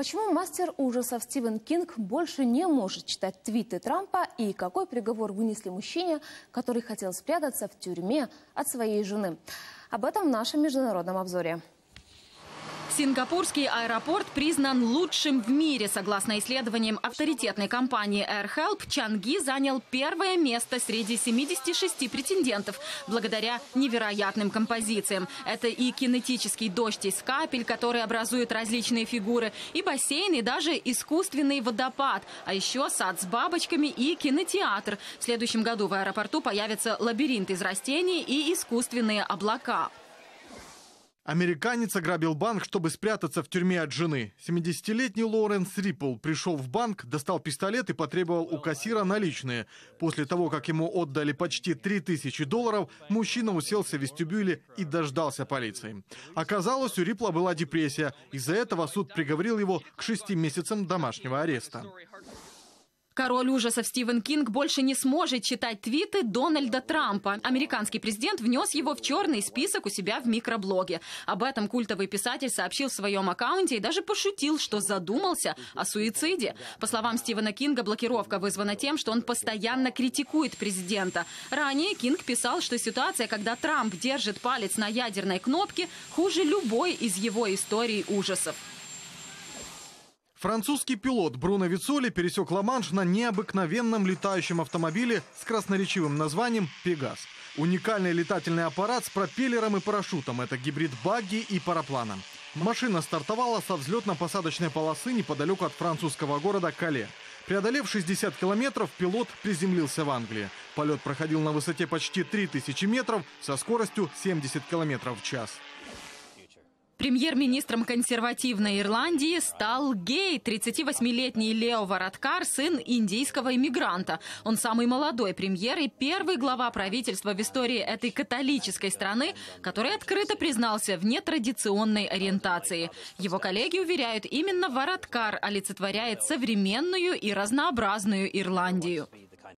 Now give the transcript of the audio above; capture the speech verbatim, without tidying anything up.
Почему мастер ужасов Стивен Кинг больше не может читать твиты Трампа и какой приговор вынесли мужчине, который хотел спрятаться в тюрьме от своей жены? Об этом в нашем международном обзоре. Сингапурский аэропорт признан лучшим в мире. Согласно исследованиям авторитетной компании AirHelp, Чанги занял первое место среди семидесяти шести претендентов благодаря невероятным композициям. Это и кинетический дождь из капель, который образует различные фигуры, и бассейн, и даже искусственный водопад. А еще сад с бабочками и кинотеатр. В следующем году в аэропорту появится лабиринт из растений и искусственные облака. Американец ограбил банк, чтобы спрятаться в тюрьме от жены. семидесятилетний Лоренс Риппл пришел в банк, достал пистолет и потребовал у кассира наличные. После того, как ему отдали почти три тысячи долларов, мужчина уселся в вестибюле и дождался полиции. Оказалось, у Риппла была депрессия. Из-за этого суд приговорил его к шести месяцам домашнего ареста. Король ужасов Стивен Кинг больше не сможет читать твиты Дональда Трампа. Американский президент внес его в черный список у себя в микроблоге. Об этом культовый писатель сообщил в своем аккаунте и даже пошутил, что задумался о суициде. По словам Стивена Кинга, блокировка вызвана тем, что он постоянно критикует президента. Ранее Кинг писал, что ситуация, когда Трамп держит палец на ядерной кнопке, хуже любой из его историй ужасов. Французский пилот Бруно Вицоли пересек Ла-Манш на необыкновенном летающем автомобиле с красноречивым названием «Пегас». Уникальный летательный аппарат с пропеллером и парашютом – это гибрид багги и параплана. Машина стартовала со взлетно-посадочной полосы неподалеку от французского города Кале. Преодолев шестьдесят километров, пилот приземлился в Англии. Полет проходил на высоте почти три тысячи метров со скоростью семьдесят километров в час. Премьер-министром консервативной Ирландии стал гей. тридцативосьмилетний Лео Варадкар, сын индийского иммигранта. Он самый молодой премьер и первый глава правительства в истории этой католической страны, который открыто признался в нетрадиционной ориентации. Его коллеги уверяют, именно Варадкар олицетворяет современную и разнообразную Ирландию.